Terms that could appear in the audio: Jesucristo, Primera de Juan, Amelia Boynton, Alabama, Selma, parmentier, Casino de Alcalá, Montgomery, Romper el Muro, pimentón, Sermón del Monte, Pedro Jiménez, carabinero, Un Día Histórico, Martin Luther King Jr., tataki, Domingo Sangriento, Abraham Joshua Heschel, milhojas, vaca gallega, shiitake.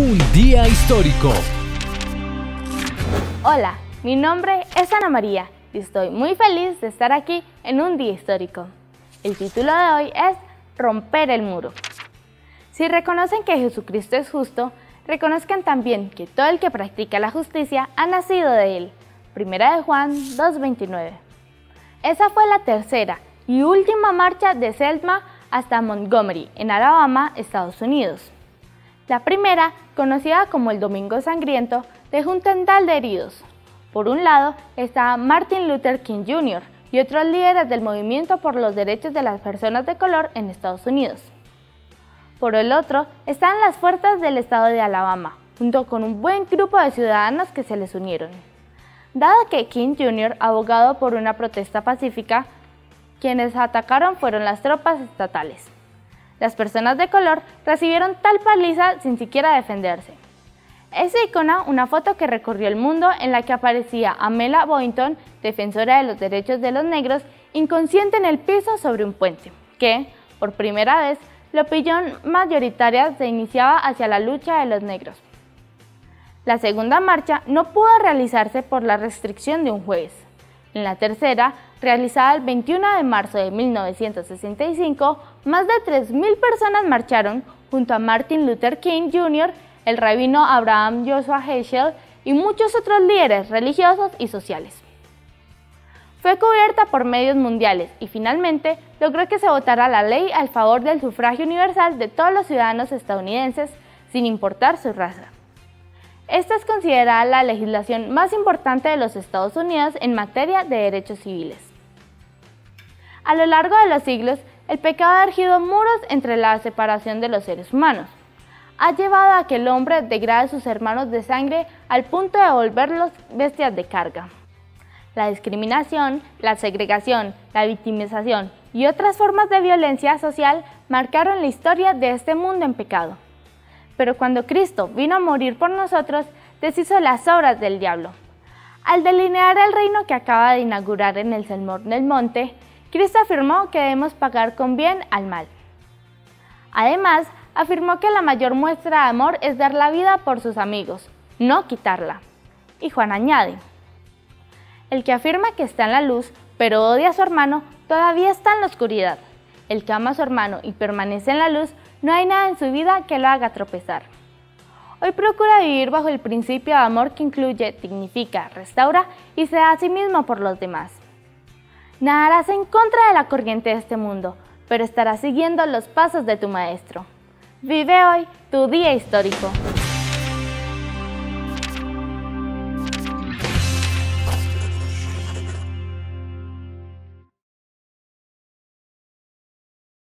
Un día histórico. Hola, mi nombre es Ana María y estoy muy feliz de estar aquí en Un día histórico. El título de hoy es Romper el Muro. Si reconocen que Jesucristo es justo, reconozcan también que todo el que practica la justicia ha nacido de él. Primera de Juan 2:29. Esa fue la tercera y última marcha de Selma hasta Montgomery, en Alabama, Estados Unidos. La primera, conocida como el Domingo Sangriento, dejó un tendal de heridos. Por un lado estaba Martin Luther King Jr. y otros líderes del movimiento por los derechos de las personas de color en Estados Unidos. Por el otro estaban las fuerzas del estado de Alabama, junto con un buen grupo de ciudadanos que se les unieron. Dado que King Jr. abogado por una protesta pacífica, quienes atacaron fueron las tropas estatales. Las personas de color recibieron tal paliza sin siquiera defenderse. Es icónica una foto que recorrió el mundo en la que aparecía Amelia Boynton, defensora de los derechos de los negros, inconsciente en el piso sobre un puente, que, por primera vez, la opinión mayoritaria se iniciaba hacia la lucha de los negros. La segunda marcha no pudo realizarse por la restricción de un juez. En la tercera, realizada el 21 de marzo de 1965, más de 3.000 personas marcharon junto a Martin Luther King Jr., el rabino Abraham Joshua Heschel y muchos otros líderes religiosos y sociales. Fue cubierta por medios mundiales y finalmente logró que se votara la ley al favor del sufragio universal de todos los ciudadanos estadounidenses, sin importar su raza. Esta es considerada la legislación más importante de los Estados Unidos en materia de derechos civiles. A lo largo de los siglos, el pecado ha erigido muros entre la separación de los seres humanos. Ha llevado a que el hombre degrade a sus hermanos de sangre al punto de volverlos bestias de carga. La discriminación, la segregación, la victimización y otras formas de violencia social marcaron la historia de este mundo en pecado. Pero cuando Cristo vino a morir por nosotros, deshizo las obras del diablo. Al delinear el reino que acaba de inaugurar en el Sermón del Monte, Cristo afirmó que debemos pagar con bien al mal. Además, afirmó que la mayor muestra de amor es dar la vida por sus amigos, no quitarla. Y Juan añade: el que afirma que está en la luz, pero odia a su hermano, todavía está en la oscuridad. El que ama a su hermano y permanece en la luz, no hay nada en su vida que lo haga tropezar. Hoy procura vivir bajo el principio de amor que incluye, dignifica, restaura y se da a sí mismo por los demás. Nadarás en contra de la corriente de este mundo, pero estarás siguiendo los pasos de tu maestro. Vive hoy tu día histórico.